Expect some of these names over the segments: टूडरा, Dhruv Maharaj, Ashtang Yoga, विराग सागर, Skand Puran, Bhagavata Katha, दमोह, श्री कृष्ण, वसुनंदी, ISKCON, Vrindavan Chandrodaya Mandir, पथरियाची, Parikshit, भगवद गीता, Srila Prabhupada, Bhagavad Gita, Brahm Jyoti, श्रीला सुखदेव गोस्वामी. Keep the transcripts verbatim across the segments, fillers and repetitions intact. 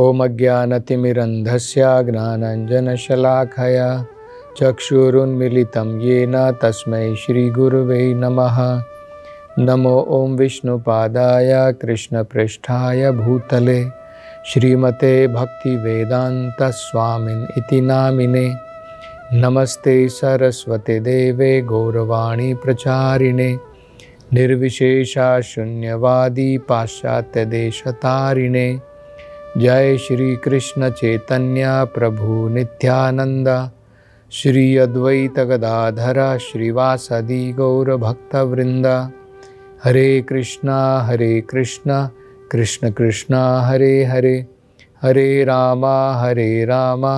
ओम अज्ञानतिमिरन्धस्य ज्ञानाञ्जनशलाखया चक्षुरुन्मीलितं येन तस्मै श्रीगुरुवे नमः। नमो ओम विष्णुपादाय कृष्णपृष्ठाय भूतले श्रीमते भक्तिवेदान्त स्वामिन् इति नामिने। नमस्ते सरस्वती देवे गौरवाणी प्रचारिणे निर्विशेषा शून्यवादी पाश्चात्य देशतारिणे। जय श्री कृष्ण चैतन्य प्रभु नित्यानंद श्री अद्वैत गदाधर श्रीवासदि गौर भक्तवृंद। हरे कृष्णा हरे कृष्णा कृष्ण कृष्णा हरे हरे, हरे रामा हरे रामा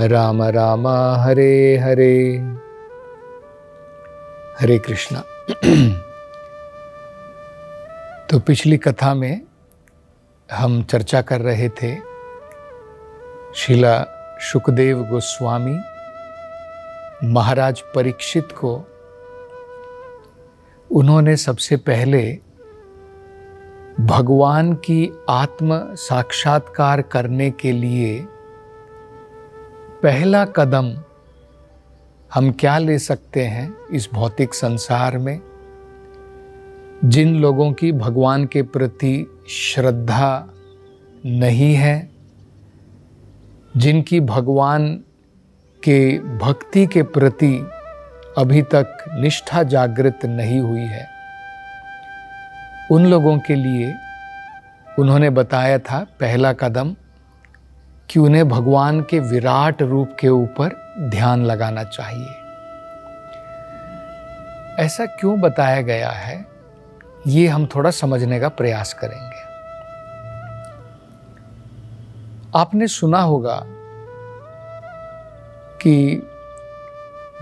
राम राम हरे हरे। हरे कृष्णा। तो पिछली कथा में हम चर्चा कर रहे थे श्रीला सुखदेव गोस्वामी महाराज परीक्षित को। उन्होंने सबसे पहले भगवान की आत्म साक्षात्कार करने के लिए पहला कदम हम क्या ले सकते हैं इस भौतिक संसार में। जिन लोगों की भगवान के प्रति श्रद्धा नहीं है, जिनकी भगवान के भक्ति के प्रति अभी तक निष्ठा जागृत नहीं हुई है, उन लोगों के लिए उन्होंने बताया था पहला कदम कि उन्हें भगवान के विराट रूप के ऊपर ध्यान लगाना चाहिए। ऐसा क्यों बताया गया है ये हम थोड़ा समझने का प्रयास करेंगे। आपने सुना होगा कि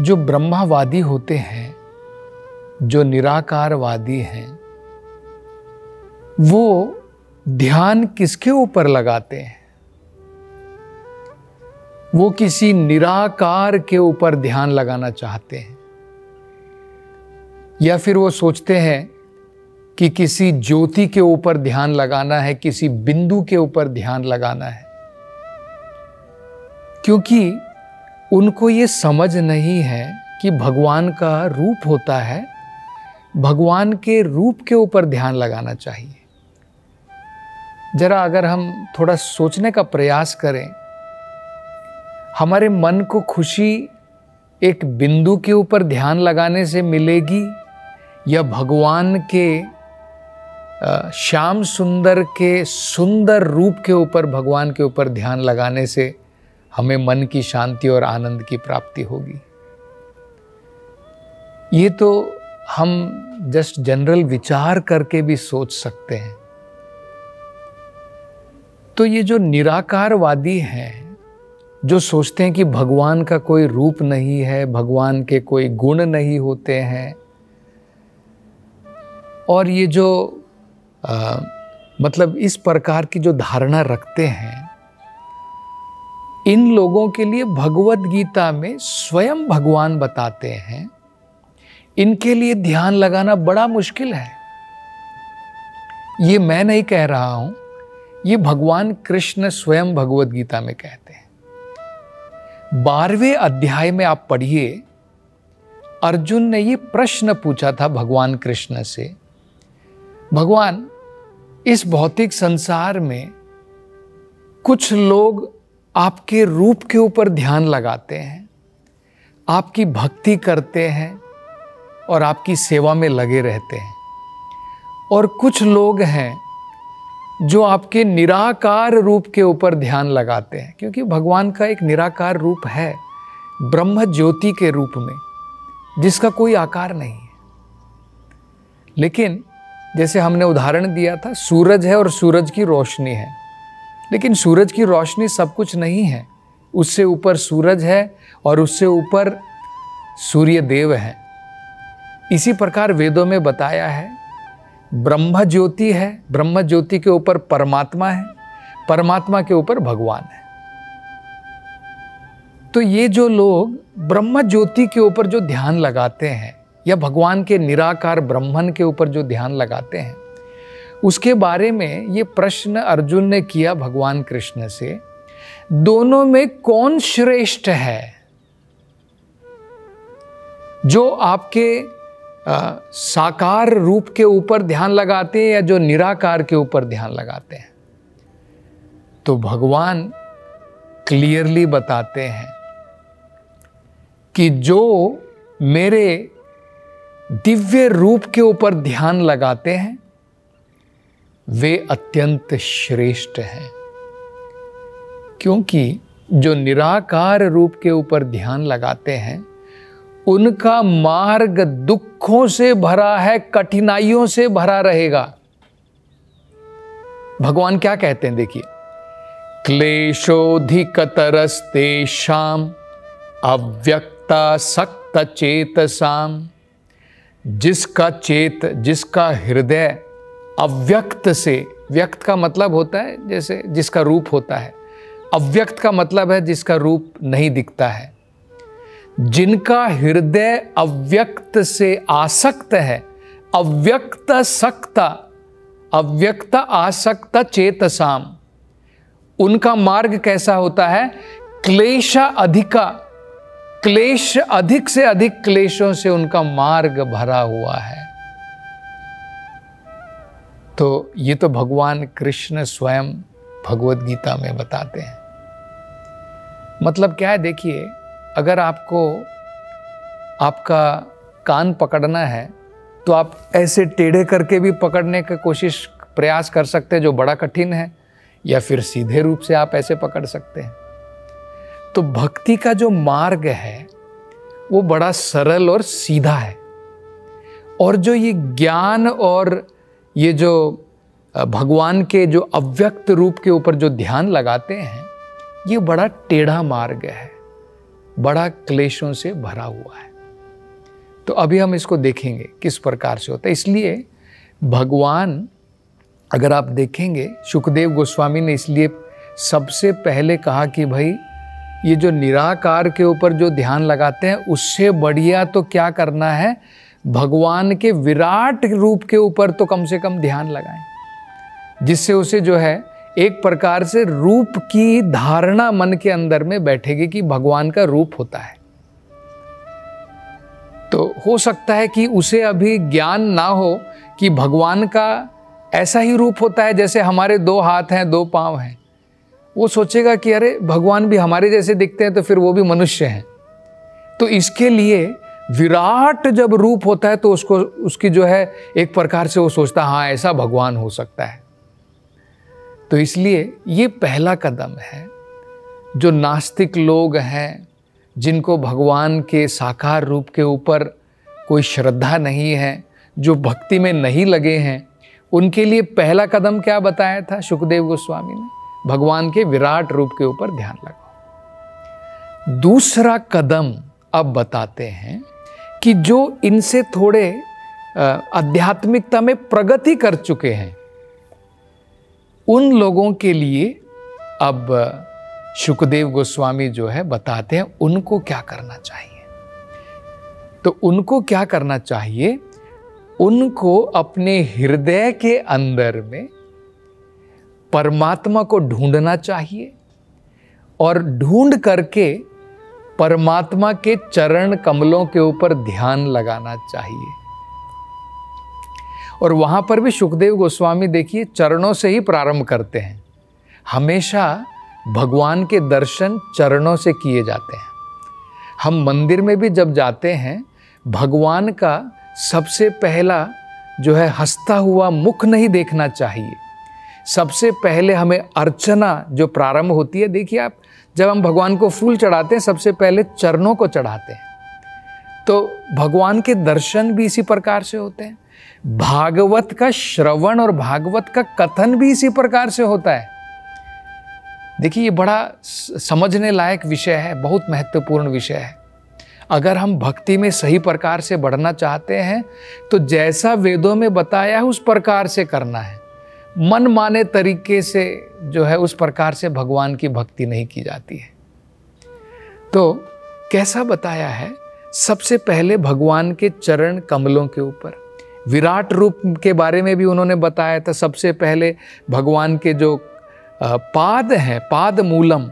जो ब्रह्मवादी होते हैं, जो निराकारवादी हैं, वो ध्यान किसके ऊपर लगाते हैं? वो किसी निराकार के ऊपर ध्यान लगाना चाहते हैं, या फिर वो सोचते हैं कि किसी ज्योति के ऊपर ध्यान लगाना है, किसी बिंदु के ऊपर ध्यान लगाना है, क्योंकि उनको ये समझ नहीं है कि भगवान का रूप होता है, भगवान के रूप के ऊपर ध्यान लगाना चाहिए। जरा अगर हम थोड़ा सोचने का प्रयास करें, हमारे मन को खुशी एक बिंदु के ऊपर ध्यान लगाने से मिलेगी या भगवान के श्याम सुंदर के सुंदर रूप के ऊपर, भगवान के ऊपर ध्यान लगाने से हमें मन की शांति और आनंद की प्राप्ति होगी? ये तो हम जस्ट जनरल विचार करके भी सोच सकते हैं। तो ये जो निराकारवादी हैं, जो सोचते हैं कि भगवान का कोई रूप नहीं है, भगवान के कोई गुण नहीं होते हैं, और ये जो आ, मतलब इस प्रकार की जो धारणा रखते हैं, इन लोगों के लिए भगवद गीता में स्वयं भगवान बताते हैं इनके लिए ध्यान लगाना बड़ा मुश्किल है। ये मैं नहीं कह रहा हूँ, ये भगवान कृष्ण स्वयं भगवद गीता में कहते हैं। बारहवें अध्याय में आप पढ़िए, अर्जुन ने ये प्रश्न पूछा था भगवान कृष्ण से, भगवान इस भौतिक संसार में कुछ लोग आपके रूप के ऊपर ध्यान लगाते हैं, आपकी भक्ति करते हैं और आपकी सेवा में लगे रहते हैं, और कुछ लोग हैं जो आपके निराकार रूप के ऊपर ध्यान लगाते हैं, क्योंकि भगवान का एक निराकार रूप है, ब्रह्म ज्योति के रूप में, जिसका कोई आकार नहीं है। लेकिन जैसे हमने उदाहरण दिया था, सूरज है और सूरज की रोशनी है, लेकिन सूरज की रोशनी सब कुछ नहीं है। उससे ऊपर सूरज है और उससे ऊपर सूर्य देव है। इसी प्रकार वेदों में बताया है, ब्रह्म ज्योति है, ब्रह्म ज्योति के ऊपर परमात्मा है, परमात्मा के ऊपर भगवान है। तो ये जो लोग ब्रह्म ज्योति के ऊपर जो ध्यान लगाते हैं या भगवान के निराकार ब्रह्मन के ऊपर जो ध्यान लगाते हैं, उसके बारे में ये प्रश्न अर्जुन ने किया भगवान कृष्ण से, दोनों में कौन श्रेष्ठ है, जो आपके आ, साकार रूप के ऊपर ध्यान लगाते हैं या जो निराकार के ऊपर ध्यान लगाते हैं। तो भगवान क्लियरली बताते हैं कि जो मेरे दिव्य रूप के ऊपर ध्यान लगाते हैं वे अत्यंत श्रेष्ठ हैं, क्योंकि जो निराकार रूप के ऊपर ध्यान लगाते हैं उनका मार्ग दुखों से भरा है, कठिनाइयों से भरा रहेगा। भगवान क्या कहते हैं, देखिए, क्लेशोऽधिकतरस्तेषाम् अव्यक्तासक्तचेतसाम्। जिसका चेत जिसका हृदय अव्यक्त से, व्यक्त का मतलब होता है जैसे जिसका रूप होता है, अव्यक्त का मतलब है जिसका रूप नहीं दिखता है, जिनका हृदय अव्यक्त से आसक्त है, अव्यक्त सक्ता अव्यक्त आसक्त चेतसाम, उनका मार्ग कैसा होता है, क्लेश अधिका, क्लेश अधिक से अधिक क्लेशों से उनका मार्ग भरा हुआ है। तो ये तो भगवान कृष्ण स्वयं भगवद गीता में बताते हैं। मतलब क्या है, देखिए, अगर आपको आपका कान पकड़ना है तो आप ऐसे टेढ़े करके भी पकड़ने का कोशिश प्रयास कर सकते हैं जो बड़ा कठिन है, या फिर सीधे रूप से आप ऐसे पकड़ सकते हैं। तो भक्ति का जो मार्ग है वो बड़ा सरल और सीधा है, और जो ये ज्ञान और ये जो भगवान के जो अव्यक्त रूप के ऊपर जो ध्यान लगाते हैं ये बड़ा टेढ़ा मार्ग है, बड़ा क्लेशों से भरा हुआ है। तो अभी हम इसको देखेंगे किस प्रकार से होता है। इसलिए भगवान, अगर आप देखेंगे, सुखदेव गोस्वामी ने इसलिए सबसे पहले कहा कि भाई ये जो निराकार के ऊपर जो ध्यान लगाते हैं उससे बढ़िया तो क्या करना है, भगवान के विराट रूप के ऊपर तो कम से कम ध्यान लगाएं, जिससे उसे जो है एक प्रकार से रूप की धारणा मन के अंदर में बैठेगी कि भगवान का रूप होता है। तो हो सकता है कि उसे अभी ज्ञान ना हो कि भगवान का ऐसा ही रूप होता है जैसे हमारे दो हाथ हैं, दो पाँव हैं। वो सोचेगा कि अरे भगवान भी हमारे जैसे दिखते हैं तो फिर वो भी मनुष्य हैं। तो इसके लिए विराट जब रूप होता है तो उसको उसकी जो है एक प्रकार से वो सोचता हाँ ऐसा भगवान हो सकता है। तो इसलिए ये पहला कदम है। जो नास्तिक लोग हैं, जिनको भगवान के साकार रूप के ऊपर कोई श्रद्धा नहीं है, जो भक्ति में नहीं लगे हैं, उनके लिए पहला कदम क्या बताया था सुखदेव गोस्वामी ने, भगवान के विराट रूप के ऊपर ध्यान लगाओ। दूसरा कदम अब बताते हैं कि जो इनसे थोड़े आध्यात्मिकता में प्रगति कर चुके हैं उन लोगों के लिए अब सुखदेव गोस्वामी जो है बताते हैं उनको क्या करना चाहिए। तो उनको क्या करना चाहिए, उनको अपने हृदय के अंदर में परमात्मा को ढूंढना चाहिए और ढूंढ करके परमात्मा के चरण कमलों के ऊपर ध्यान लगाना चाहिए। और वहाँ पर भी सुखदेव गोस्वामी देखिए चरणों से ही प्रारंभ करते हैं। हमेशा भगवान के दर्शन चरणों से किए जाते हैं। हम मंदिर में भी जब जाते हैं भगवान का सबसे पहला जो है हंसता हुआ मुख नहीं देखना चाहिए। सबसे पहले हमें अर्चना जो प्रारंभ होती है, देखिए आप जब हम भगवान को फूल चढ़ाते हैं सबसे पहले चरणों को चढ़ाते हैं। तो भगवान के दर्शन भी इसी प्रकार से होते हैं। भागवत का श्रवण और भागवत का कथन भी इसी प्रकार से होता है। देखिए ये बड़ा समझने लायक विषय है, बहुत महत्वपूर्ण विषय है। अगर हम भक्ति में सही प्रकार से बढ़ना चाहते हैं तो जैसा वेदों में बताया है उस प्रकार से करना है। मन माने तरीके से जो है उस प्रकार से भगवान की भक्ति नहीं की जाती है। तो कैसा बताया है, सबसे पहले भगवान के चरण कमलों के ऊपर विराट रूप के बारे में भी उन्होंने बताया था। सबसे पहले भगवान के जो पाद हैं, पाद मूलम,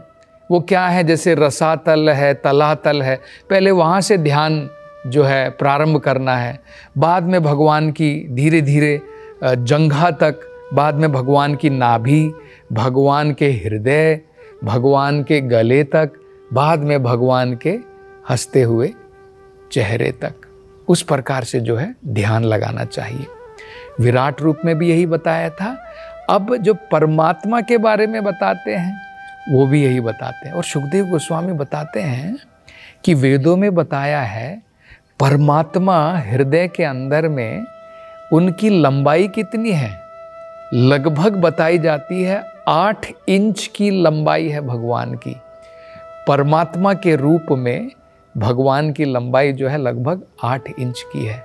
वो क्या है, जैसे रसातल है, तलातल है, पहले वहाँ से ध्यान जो है प्रारंभ करना है। बाद में भगवान की धीरे धीरे जंघा तक, बाद में भगवान की नाभि, भगवान के हृदय, भगवान के गले तक, बाद में भगवान के हंसते हुए चेहरे तक, उस प्रकार से जो है ध्यान लगाना चाहिए। विराट रूप में भी यही बताया था। अब जो परमात्मा के बारे में बताते हैं वो भी यही बताते हैं। और सुखदेव गोस्वामी बताते हैं कि वेदों में बताया है परमात्मा हृदय के अंदर में, उनकी लंबाई कितनी है, लगभग बताई जाती है आठ इंच की लंबाई है भगवान की। परमात्मा के रूप में भगवान की लंबाई जो है लगभग आठ इंच की है।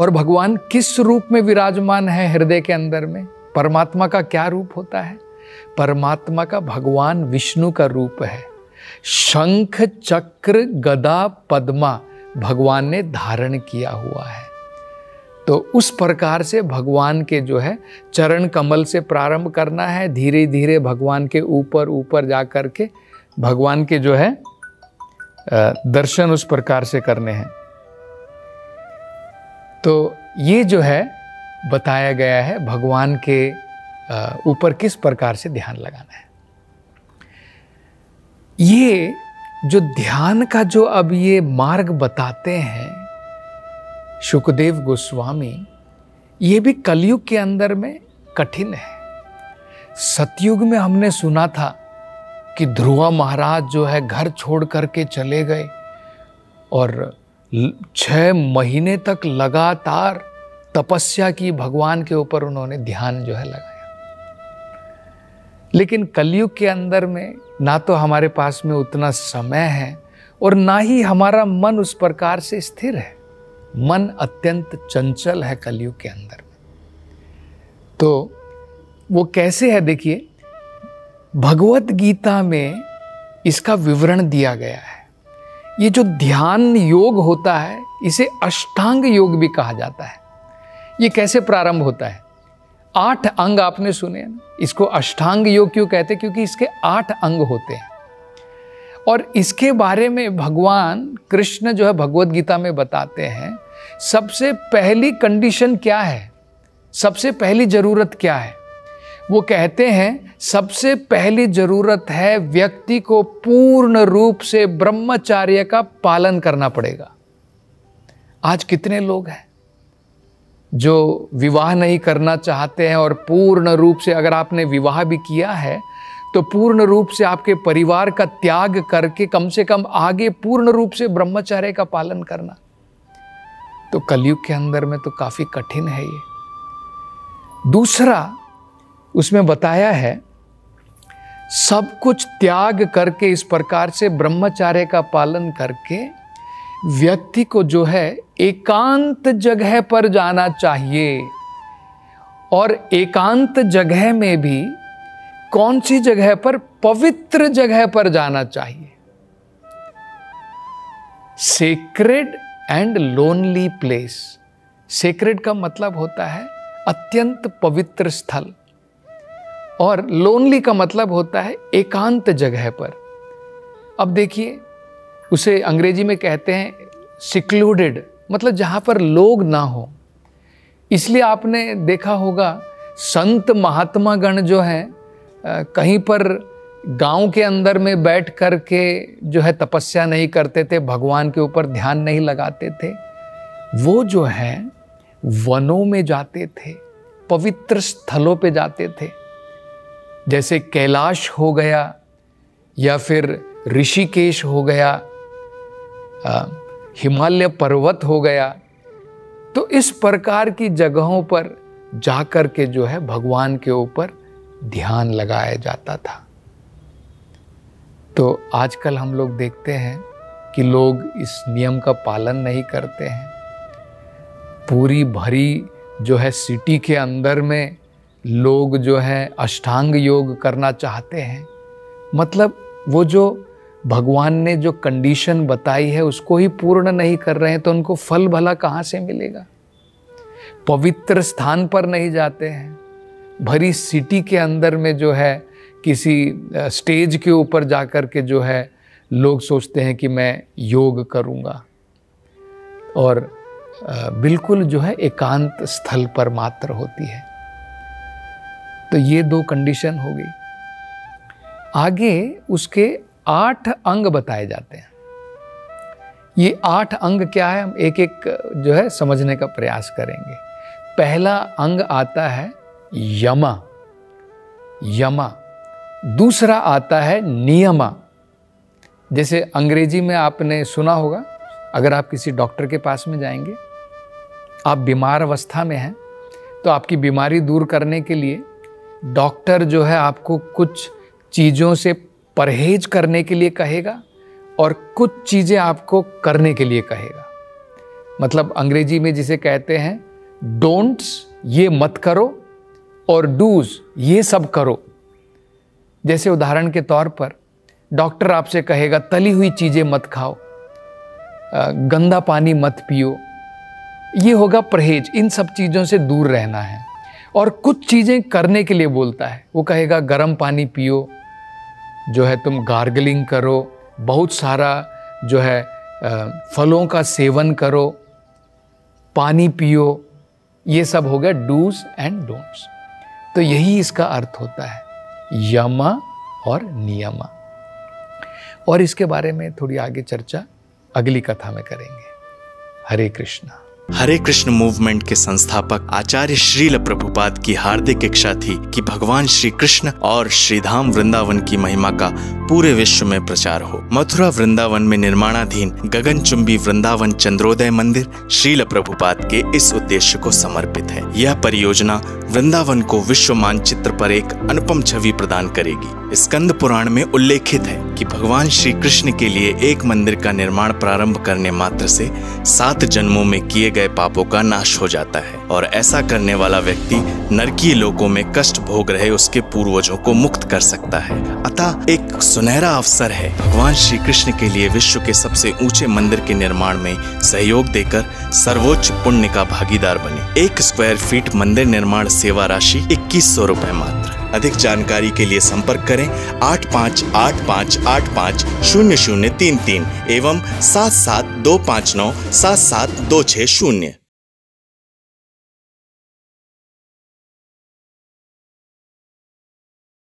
और भगवान किस रूप में विराजमान है हृदय के अंदर में, परमात्मा का क्या रूप होता है? परमात्मा का भगवान विष्णु का रूप है। शंख चक्र गदा पद्मा भगवान ने धारण किया हुआ है। तो उस प्रकार से भगवान के जो है चरण कमल से प्रारंभ करना है, धीरे धीरे भगवान के ऊपर ऊपर जा कर के भगवान के जो है दर्शन उस प्रकार से करने हैं। तो ये जो है बताया गया है भगवान के ऊपर किस प्रकार से ध्यान लगाना है। ये जो ध्यान का जो अब ये मार्ग बताते हैं सुखदेव गोस्वामी, ये भी कलयुग के अंदर में कठिन है। सतयुग में हमने सुना था कि ध्रुव महाराज जो है घर छोड़ करके चले गए और छः महीने तक लगातार तपस्या की, भगवान के ऊपर उन्होंने ध्यान जो है लगाया। लेकिन कलयुग के अंदर में ना तो हमारे पास में उतना समय है और ना ही हमारा मन उस प्रकार से स्थिर है। मन अत्यंत चंचल है कलयुग के अंदर में। तो वो कैसे है, देखिए भगवत गीता में इसका विवरण दिया गया है। ये जो ध्यान योग होता है इसे अष्टांग योग भी कहा जाता है। ये कैसे प्रारंभ होता है? आठ अंग आपने सुने ना, इसको अष्टांग योग क्यों कहते हैं? क्योंकि इसके आठ अंग होते हैं। और इसके बारे में भगवान कृष्ण जो है भगवत गीता में बताते हैं। सबसे पहली कंडीशन क्या है, सबसे पहली ज़रूरत क्या है? वो कहते हैं सबसे पहली ज़रूरत है व्यक्ति को पूर्ण रूप से ब्रह्मचर्य का पालन करना पड़ेगा। आज कितने लोग हैं जो विवाह नहीं करना चाहते हैं, और पूर्ण रूप से अगर आपने विवाह भी किया है तो पूर्ण रूप से आपके परिवार का त्याग करके कम से कम आगे पूर्ण रूप से ब्रह्मचर्य का पालन करना, तो कलयुग के अंदर में तो काफ़ी कठिन है ये। दूसरा उसमें बताया है सब कुछ त्याग करके इस प्रकार से ब्रह्मचर्य का पालन करके व्यक्ति को जो है एकांत जगह पर जाना चाहिए। और एकांत जगह में भी कौन सी जगह पर? पवित्र जगह पर जाना चाहिए, sacred and lonely place. Sacred का मतलब होता है अत्यंत पवित्र स्थल, और लोनली का मतलब होता है एकांत जगह पर। अब देखिए उसे अंग्रेजी में कहते हैं सिक्लूडेड, मतलब जहाँ पर लोग ना हो। इसलिए आपने देखा होगा संत महात्मा गण जो हैं कहीं पर गांव के अंदर में बैठ कर के जो है तपस्या नहीं करते थे, भगवान के ऊपर ध्यान नहीं लगाते थे। वो जो हैं वनों में जाते थे, पवित्र स्थलों पे जाते थे, जैसे कैलाश हो गया या फिर ऋषिकेश हो गया, हिमालय पर्वत हो गया। तो इस प्रकार की जगहों पर जाकर के जो है भगवान के ऊपर ध्यान लगाया जाता था। तो आजकल हम लोग देखते हैं कि लोग इस नियम का पालन नहीं करते हैं। पूरी भरी जो है सिटी के अंदर में लोग जो है अष्टांग योग करना चाहते हैं, मतलब वो जो भगवान ने जो कंडीशन बताई है उसको ही पूर्ण नहीं कर रहे हैं, तो उनको फल भला कहाँ से मिलेगा? पवित्र स्थान पर नहीं जाते हैं, भरी सिटी के अंदर में जो है किसी स्टेज के ऊपर जाकर के जो है लोग सोचते हैं कि मैं योग करूँगा, और बिल्कुल जो है एकांत स्थल पर मात्र होती है। तो ये दो कंडीशन हो गई। आगे उसके आठ अंग बताए जाते हैं। ये आठ अंग क्या है, हम एक एक जो है समझने का प्रयास करेंगे। पहला अंग आता है यमा, यमा। दूसरा आता है नियमा। जैसे अंग्रेजी में आपने सुना होगा, अगर आप किसी डॉक्टर के पास में जाएंगे, आप बीमार अवस्था में हैं, तो आपकी बीमारी दूर करने के लिए डॉक्टर जो है आपको कुछ चीज़ों से परहेज करने के लिए कहेगा और कुछ चीज़ें आपको करने के लिए कहेगा। मतलब अंग्रेजी में जिसे कहते हैं डोंट्स, ये मत करो, और डूज, ये सब करो। जैसे उदाहरण के तौर पर डॉक्टर आपसे कहेगा तली हुई चीज़ें मत खाओ, गंदा पानी मत पियो, ये होगा परहेज, इन सब चीज़ों से दूर रहना है। और कुछ चीज़ें करने के लिए बोलता है, वो कहेगा गर्म पानी पियो, जो है तुम गार्गलिंग करो, बहुत सारा जो है फलों का सेवन करो, पानी पियो, ये सब हो गया डूज एंड डोंट्स। तो यही इसका अर्थ होता है यमा और नियमा, और इसके बारे में थोड़ी आगे चर्चा अगली कथा में करेंगे। हरे कृष्णा। हरे कृष्ण मूवमेंट के संस्थापक आचार्य श्रील प्रभुपाद की हार्दिक इच्छा थी कि भगवान श्री कृष्ण और श्रीधाम वृंदावन की महिमा का पूरे विश्व में प्रचार हो। मथुरा वृंदावन में निर्माणाधीन गगनचुंबी वृंदावन चंद्रोदय मंदिर श्रील प्रभुपाद के इस उद्देश्य को समर्पित है। यह परियोजना वृंदावन को विश्व मानचित्र पर एक अनुपम छवि प्रदान करेगी। स्कंद पुराण में उल्लेखित है कि भगवान श्री कृष्ण के लिए एक मंदिर का निर्माण प्रारंभ करने मात्र से सात जन्मों में किए गए पापों का नाश हो जाता है, और ऐसा करने वाला व्यक्ति नरकीय लोकों में कष्ट भोग रहे उसके पूर्वजों को मुक्त कर सकता है। अतः एक सुनहरा अवसर है भगवान श्री कृष्ण के लिए विश्व के सबसे ऊंचे मंदिर के निर्माण में सहयोग देकर सर्वोच्च पुण्य का भागीदार बने। एक स्क्वायर फीट मंदिर निर्माण सेवा राशि इक्कीस सौ रूपए मात्र। अधिक जानकारी के लिए संपर्क करें आठ पाँच आठ पाँच आठ पाँच शून्य शून्य तीन तीन एवं सात सात दो पाँच नौ सात सात दो छः शून्य।